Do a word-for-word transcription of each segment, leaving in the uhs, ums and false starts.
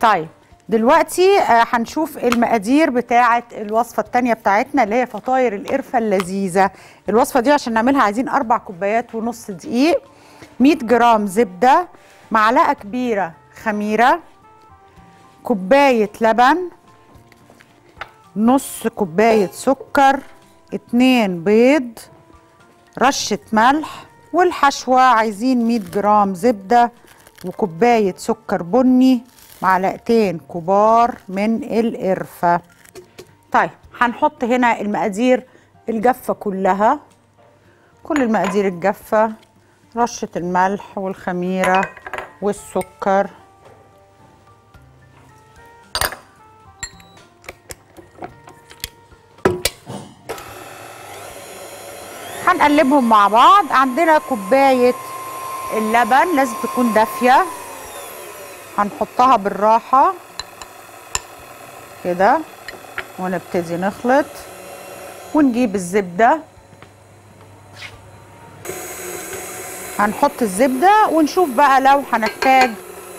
طيب دلوقتي هنشوف المقادير بتاعه الوصفه الثانيه بتاعتنا اللي هي فطاير القرفه اللذيذه. الوصفه دي عشان نعملها عايزين اربع كوبايات ونص دقيق، مية جرام زبده، معلقه كبيره خميره، كوبايه لبن، نص كوبايه سكر، اتنين بيض، رشه ملح. والحشوه عايزين مية جرام زبده وكوبايه سكر بني، معلقتين كبار من القرفه. طيب هنحط هنا المقادير الجافه كلها، كل المقادير الجافه، رشه الملح والخميره والسكر. هنقلبهم مع بعض. عندنا كوبايه اللبن لازم تكون دافيه، هنحطها بالراحه كده ونبتدي نخلط. ونجيب الزبده، هنحط الزبده ونشوف بقى لو هنحتاج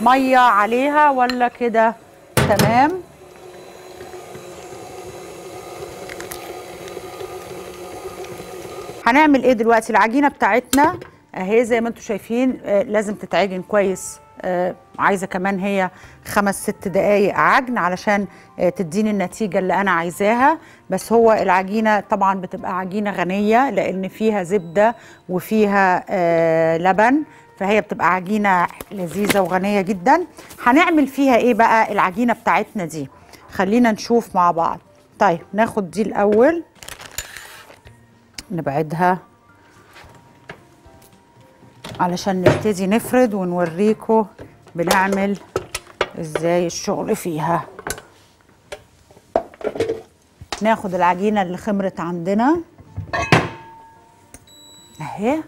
ميه عليها ولا كده تمام. هنعمل ايه دلوقتي؟ العجينه بتاعتنا اهي زي ما انتم شايفين، لازم تتعجن كويس، عايزه كمان هي خمس ست دقايق عجن علشان تديني النتيجه اللي انا عايزاها. بس هو العجينه طبعا بتبقى عجينه غنيه لان فيها زبده وفيها لبن، فهي بتبقى عجينه لذيذه وغنيه جدا. هنعمل فيها ايه بقى العجينه بتاعتنا دي؟ خلينا نشوف مع بعض. طيب ناخد دي الاول نبعدها علشان نبتدي نفرد ونوريكم بنعمل ازاي الشغل فيها. ناخد العجينة اللي خمرت عندنا اهي،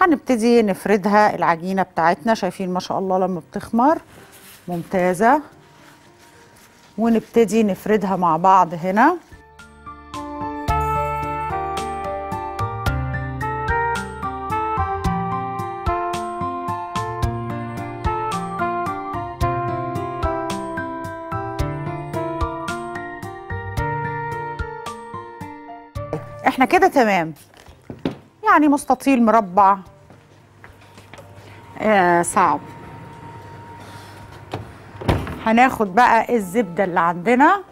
هنبتدي نفردها. العجينة بتاعتنا شايفين ما شاء الله لما بتخمر ممتازة، ونبتدي نفردها مع بعض هنا. احنا كده تمام، يعني مستطيل مربع آه صعب. هناخد بقى الزبدة اللي عندنا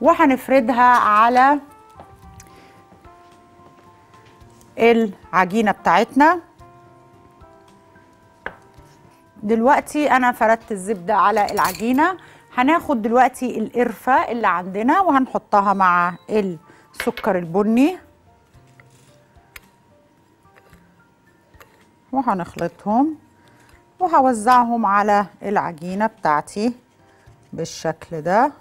وهنفردها على العجينة بتاعتنا. دلوقتي انا فردت الزبدة على العجينة. هناخد دلوقتي القرفة اللي عندنا وهنحطها مع ال سكر البني وهنخلطهم، وهوزعهم على العجينة بتاعتي بالشكل ده.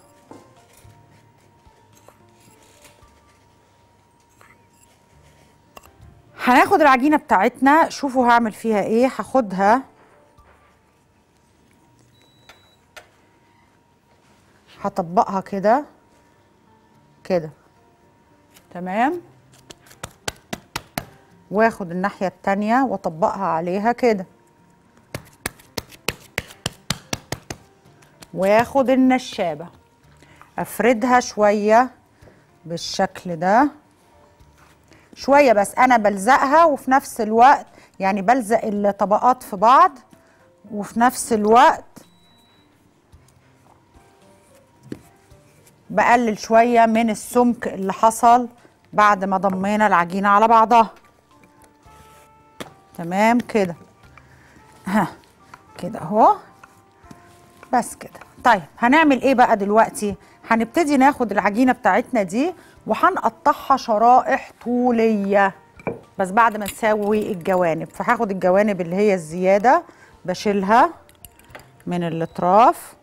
هناخد العجينة بتاعتنا، شوفوا هعمل فيها ايه. هاخدها هطبقها كده كده تمام، واخد الناحية التانية واطبقها عليها كده، واخد النشابة افردها شوية بالشكل ده شوية. بس انا بلزقها وفي نفس الوقت يعني بلزق الطبقات في بعض، وفي نفس الوقت بقلل شوية من السمك اللي حصل بعد ما ضمينا العجينة على بعضها تمام كده. ها كده اهو، بس كده. طيب هنعمل ايه بقى دلوقتي؟ هنبتدي ناخد العجينة بتاعتنا دي وهنقطعها شرائح طولية، بس بعد ما نسوي الجوانب. فهاخد الجوانب اللي هي الزيادة بشيلها من الاطراف،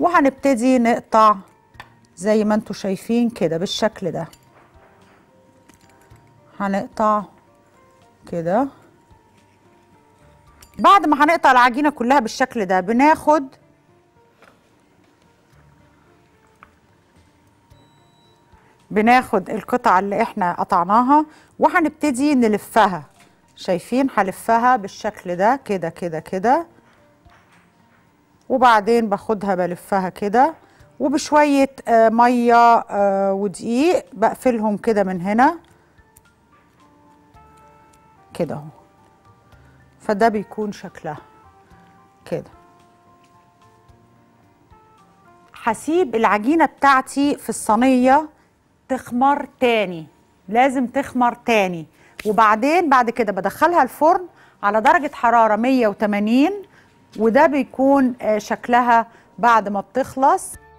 وهنبتدي نقطع زي ما انتوا شايفين كده بالشكل ده. هنقطع كده. بعد ما هنقطع العجينة كلها بالشكل ده بناخد بناخد القطعة اللي احنا قطعناها وهنبتدي نلفها. شايفين هلفها بالشكل ده كده كده كده وبعدين باخدها بلفها كده، وبشوية مية ودقيق بقفلهم كده من هنا كده اهو. فده بيكون شكلها كده. هسيب العجينة بتاعتي في الصينية تخمر تاني، لازم تخمر تاني، وبعدين بعد كده بدخلها الفرن على درجة حرارة مية وتمانين، وده بيكون شكلها بعد ما بتخلص.